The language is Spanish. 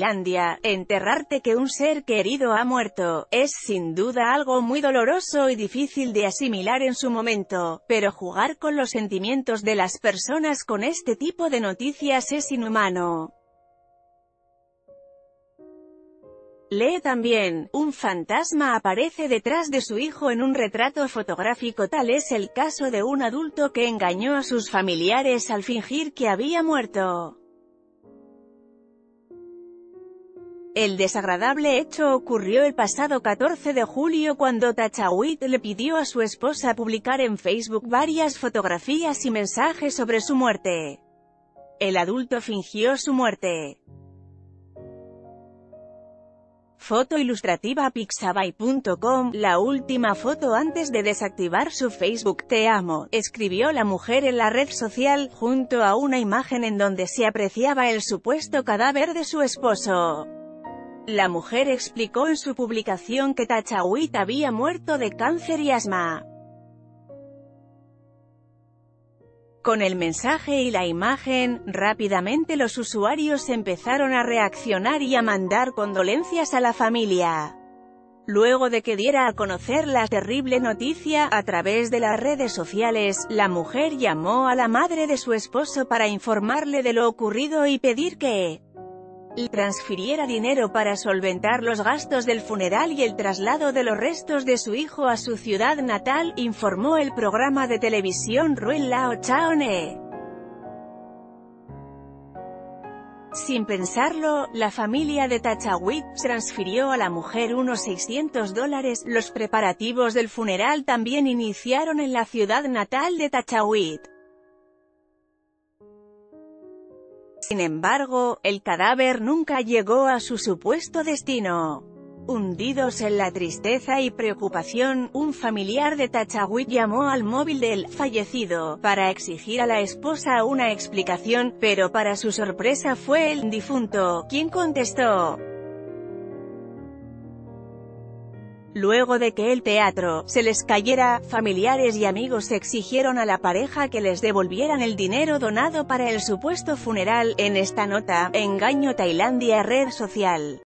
Tailandia, enterarte que un ser querido ha muerto, es sin duda algo muy doloroso y difícil de asimilar en su momento, pero jugar con los sentimientos de las personas con este tipo de noticias es inhumano. Lee también, un fantasma aparece detrás de su hijo en un retrato fotográfico. Tal es el caso de un adulto que engañó a sus familiares al fingir que había muerto. El desagradable hecho ocurrió el pasado 14 de julio cuando Tachawit le pidió a su esposa publicar en Facebook varias fotografías y mensajes sobre su muerte. El adulto fingió su muerte. Foto ilustrativa pixabay.com. La última foto antes de desactivar su Facebook. "Te amo", escribió la mujer en la red social, junto a una imagen en donde se apreciaba el supuesto cadáver de su esposo. La mujer explicó en su publicación que Tachawit había muerto de cáncer y asma. Con el mensaje y la imagen, rápidamente los usuarios empezaron a reaccionar y a mandar condolencias a la familia. Luego de que diera a conocer la terrible noticia a través de las redes sociales, la mujer llamó a la madre de su esposo para informarle de lo ocurrido y pedir que transfiriera dinero para solventar los gastos del funeral y el traslado de los restos de su hijo a su ciudad natal, informó el programa de televisión Ruen Lao Chaoné. Sin pensarlo, la familia de Tachawit transfirió a la mujer unos $600. Los preparativos del funeral también iniciaron en la ciudad natal de Tachawit. Sin embargo, el cadáver nunca llegó a su supuesto destino. Hundidos en la tristeza y preocupación, un familiar de Tachawit llamó al móvil del fallecido para exigir a la esposa una explicación, pero para su sorpresa fue el difunto quien contestó. Luego de que el teatro se les cayera, familiares y amigos exigieron a la pareja que les devolvieran el dinero donado para el supuesto funeral. En esta nota, engaño Tailandia, red social.